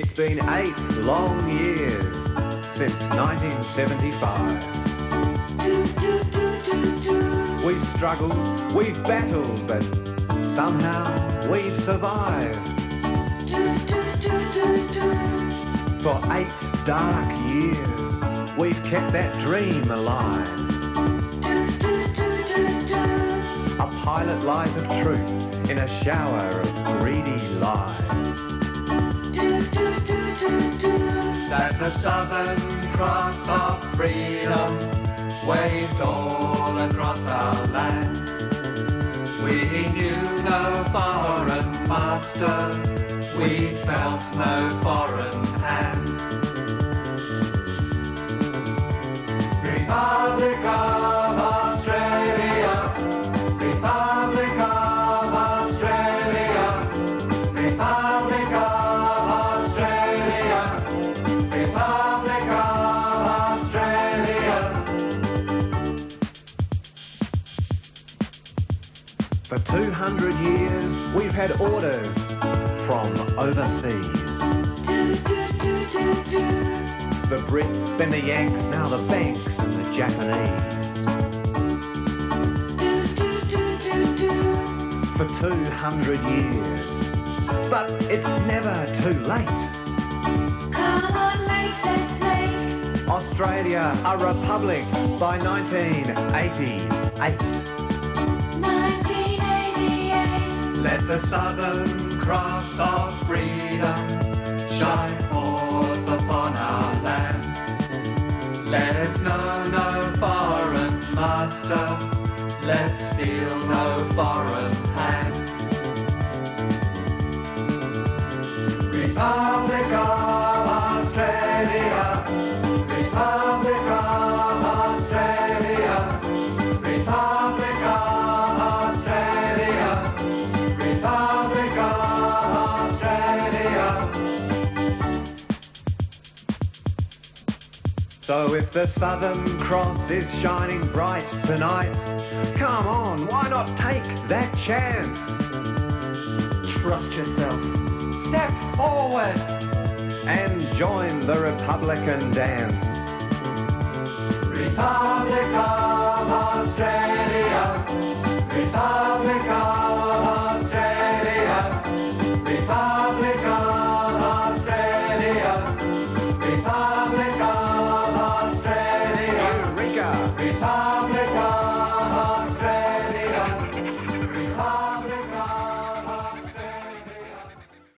It's been 8 long years since 1975. We've struggled, we've battled, but somehow we've survived. For 8 dark years, we've kept that dream alive. A pilot light of truth in a shower of greedy lies. That the Southern Cross of freedom waved all across our land. We knew no foreign master, we felt no foreign hand. Republic of Australia, Republic of Australia, Republic of Australia, Republic of Australia. For 200 years we've had orders from overseas. The Brits, then the Yanks, now the Banks and the Japanese. For 200 years, but it's never too late. Come on, mate, let's make Australia a republic by 1988. 1988. Let the Southern Cross of freedom shine forth upon our land. Let us know no foreign master. Let's feel no foreign hand. Republic of Australia, Republic of Australia, Republic of Australia, Republic of Australia. So if the Southern Cross is shining bright tonight, come on, why not take that chance? Trust yourself. Step forward. And join the Republican dance. Republican.